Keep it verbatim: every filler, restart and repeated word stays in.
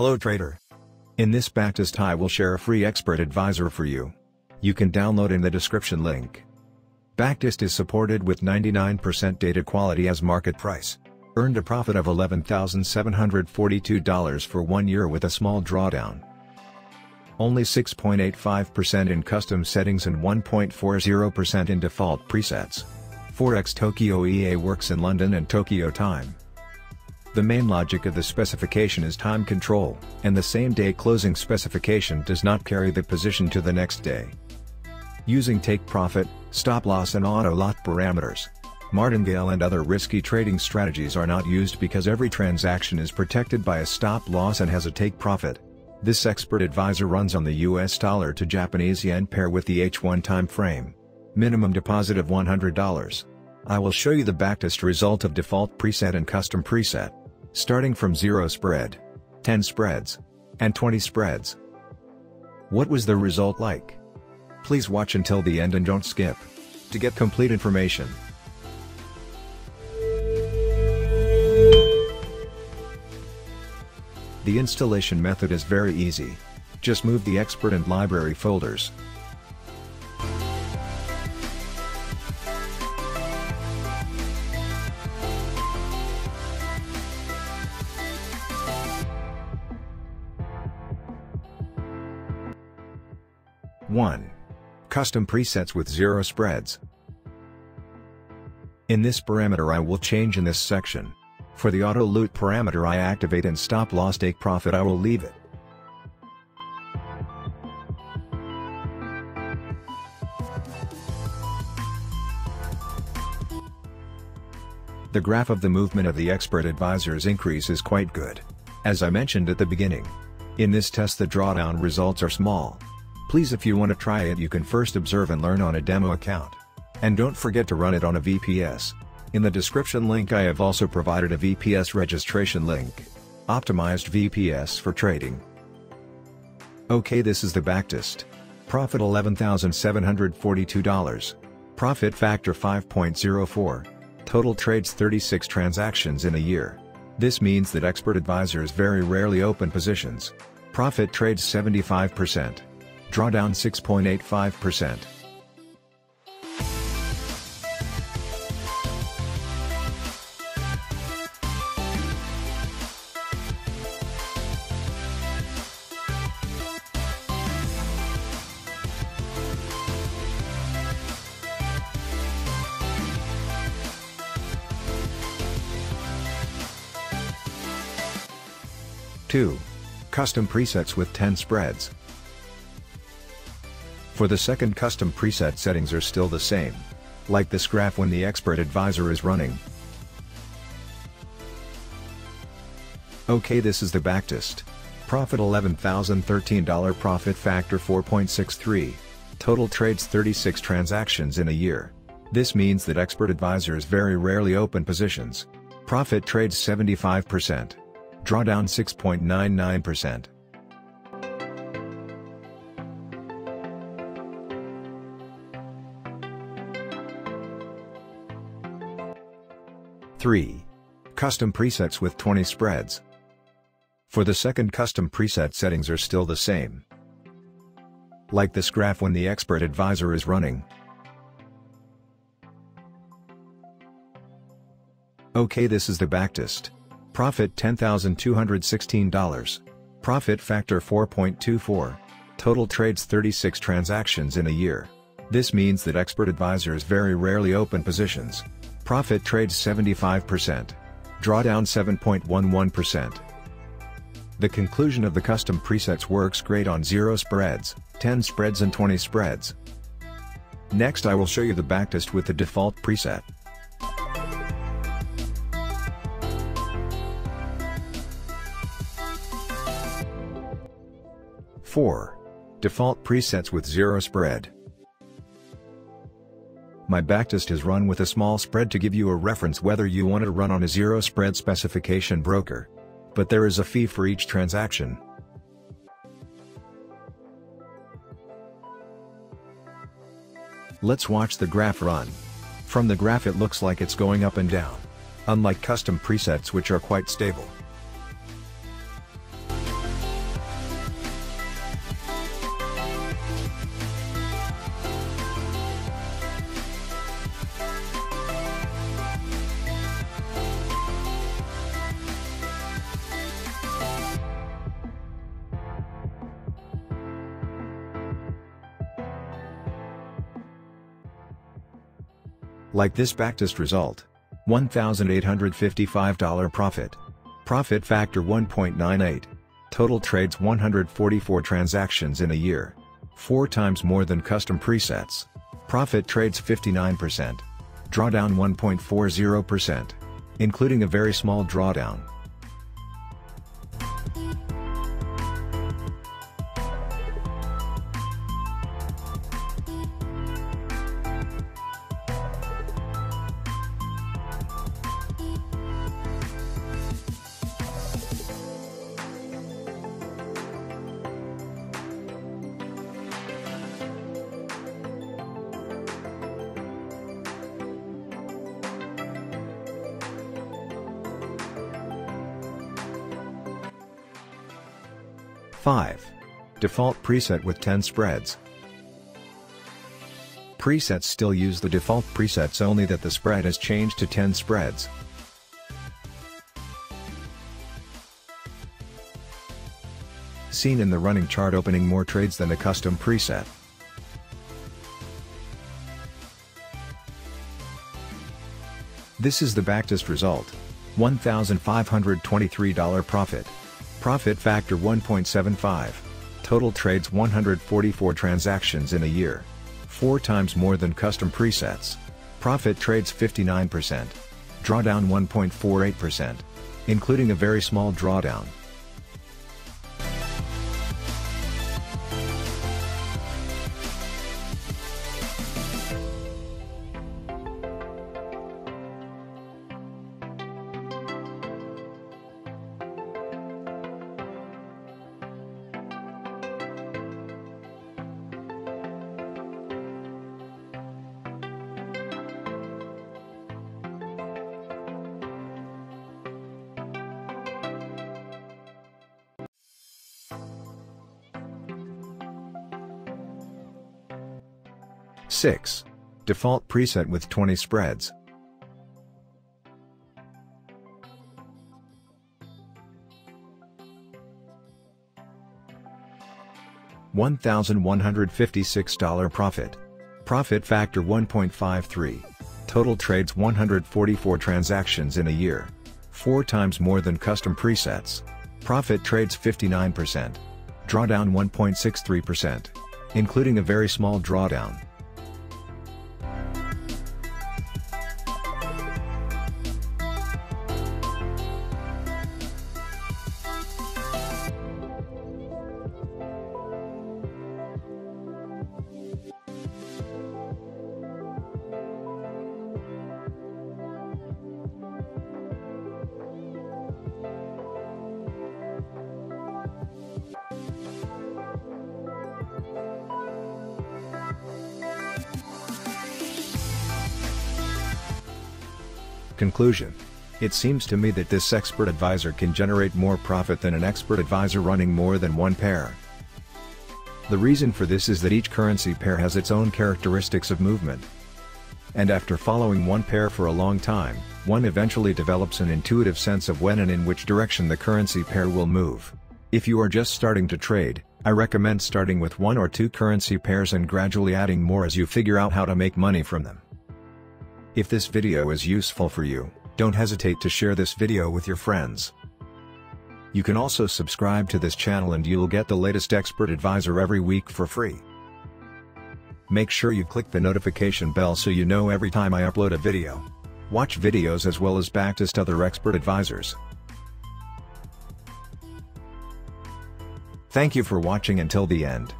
Hello trader. In this backtest I will share a free expert advisor for you. You can download in the description link. Backtest is supported with ninety-nine percent data quality as market price. Earned a profit of eleven thousand seven hundred forty-two dollars for one year with a small drawdown. Only six point eight five percent in custom settings and one point four zero percent in default presets. Forex Tokyo E A works in London and Tokyo time. The main logic of the specification is time control, and the same day closing specification does not carry the position to the next day. Using take profit, stop loss and auto lot parameters. Martingale and other risky trading strategies are not used because every transaction is protected by a stop loss and has a take profit. This expert advisor runs on the U S dollar to Japanese yen pair with the H one time frame. Minimum deposit of one hundred dollars. I will show you the backtest result of default preset and custom preset. Starting from zero spread, ten spreads, and twenty spreads. What was the result like? Please watch until the end and don't skip. To get complete information, the installation method is very easy. Just move the expert and library folders. one. Custom presets with zero spreads. In this parameter I will change in this section. For the auto loot parameter I activate and stop loss take profit I will leave it. The graph of the movement of the expert advisor's increase is quite good. As I mentioned at the beginning, in this test the drawdown results are small. Please, if you want to try it you can first observe and learn on a demo account. And don't forget to run it on a V P S. In the description link I have also provided a V P S registration link. Optimized V P S for trading. Okay, this is the backtest. Profit eleven thousand seven hundred forty-two dollars. Profit factor five point zero four. Total trades thirty-six transactions in a year. This means that expert advisors very rarely open positions. Profit trades seventy-five percent. Drawdown six point eight five percent. two. Custom presets with ten spreads. For the second custom preset settings are still the same. Like this graph when the expert advisor is running. Okay, this is the backtest. Profit eleven thousand thirteen dollars. Profit factor four point six three. Total trades thirty-six transactions in a year. This means that expert advisors very rarely open positions. Profit trades seventy-five percent. Drawdown six point nine nine percent. three. Custom presets with twenty spreads. For the second custom preset settings are still the same. Like this graph when the expert advisor is running. Okay, this is the backtest. Profit ten thousand two hundred sixteen dollars. Profit factor four point two four. Total trades thirty-six transactions in a year. This means that expert advisors very rarely open positions. Profit trades seventy-five percent. Drawdown seven point one one percent. The conclusion of the custom presets works great on zero spreads, ten spreads and twenty spreads. Next I will show you the backtest with the default preset. four. Default presets with zero spread. My backtest is run with a small spread to give you a reference whether you want to run on a zero spread specification broker. But there is a fee for each transaction. Let's watch the graph run. From the graph it looks like it's going up and down. Unlike custom presets which are quite stable. Like this backtest result. one thousand eight hundred fifty-five dollars profit. Profit factor one point nine eight. Total trades one hundred forty-four transactions in a year. Four times more than custom presets. Profit trades fifty-nine percent. Drawdown one point four zero percent. Including a very small drawdown. five. Default preset with ten spreads. Presets still use the default presets, only that the spread has changed to ten spreads. Seen in the running chart, opening more trades than a custom preset. This is the backtest result. one thousand five hundred twenty-three dollars profit. Profit factor one point seven five. Total trades one hundred forty-four transactions in a year. Four times more than custom presets. Profit trades fifty-nine percent. Drawdown one point four eight percent. Including a very small drawdown. six. Default preset with twenty spreads. one thousand one hundred fifty-six dollars profit. Profit factor one point five three. Total trades one hundred forty-four transactions in a year. Four times more than custom presets. Profit trades fifty-nine percent. Drawdown one point six three percent. Including a very small drawdown. Conclusion. It seems to me that this expert advisor can generate more profit than an expert advisor running more than one pair. The reason for this is that each currency pair has its own characteristics of movement. And after following one pair for a long time, one eventually develops an intuitive sense of when and in which direction the currency pair will move. If you are just starting to trade, I recommend starting with one or two currency pairs and gradually adding more as you figure out how to make money from them. If this video is useful for you, don't hesitate to share this video with your friends. You can also subscribe to this channel and you'll get the latest expert advisor every week for free. Make sure you click the notification bell so you know every time I upload a video. Watch videos as well as backtest other expert advisors. Thank you for watching until the end.